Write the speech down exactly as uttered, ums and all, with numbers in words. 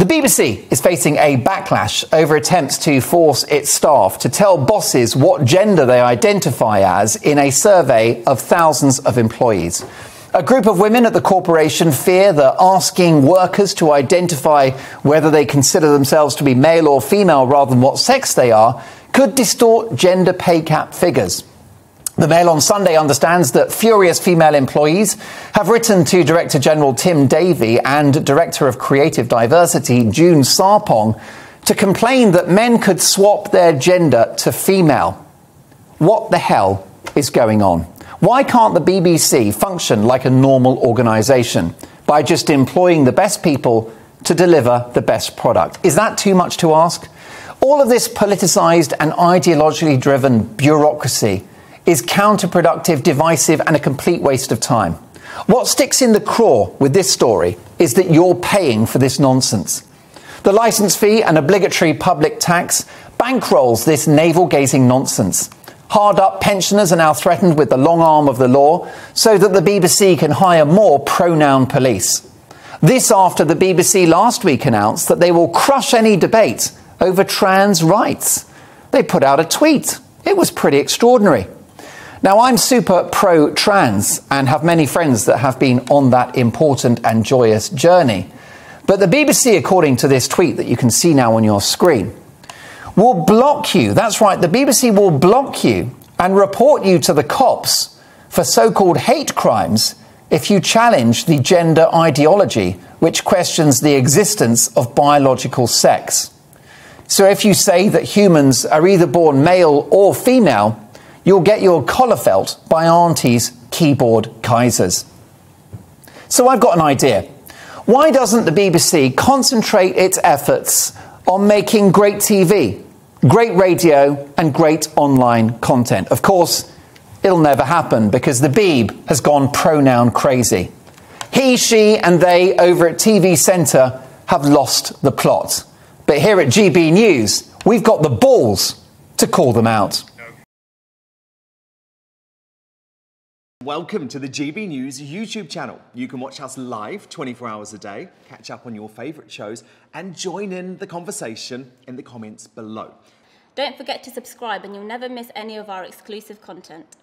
The B B C is facing a backlash over attempts to force its staff to tell bosses what gender they identify as in a survey of thousands of employees. A group of women at the corporation fear that asking workers to identify whether they consider themselves to be male or female rather than what sex they are could distort gender pay gap figures. The Mail on Sunday understands that furious female employees have written to Director General Tim Davie and Director of Creative Diversity June Sarpong to complain that men could swap their gender to female. What the hell is going on? Why can't the B B C function like a normal organisation by just employing the best people to deliver the best product? Is that too much to ask? All of this politicised and ideologically driven bureaucracy is counterproductive, divisive and a complete waste of time. What sticks in the craw with this story is that you're paying for this nonsense. The licence fee and obligatory public tax bankrolls this navel-gazing nonsense. Hard-up pensioners are now threatened with the long arm of the law so that the B B C can hire more pronoun police. This after the B B C last week announced that they will crush any debate over trans rights. They put out a tweet. It was pretty extraordinary. Now, I'm super pro-trans and have many friends that have been on that important and joyous journey. But the B B C, according to this tweet that you can see now on your screen, will block you. That's right, the B B C will block you and report you to the cops for so-called hate crimes if you challenge the gender ideology, which questions the existence of biological sex. So if you say that humans are either born male or female, you'll get your collar felt by auntie's keyboard kaisers. So I've got an idea. Why doesn't the B B C concentrate its efforts on making great T V, great radio and great online content? Of course, it'll never happen because the Beeb has gone pronoun crazy. He, she and they over at T V Centre have lost the plot. But here at G B News, we've got the balls to call them out. Welcome to the G B News YouTube channel. You can watch us live twenty-four hours a day, catch up on your favourite shows and join in the conversation in the comments below. Don't forget to subscribe and you'll never miss any of our exclusive content.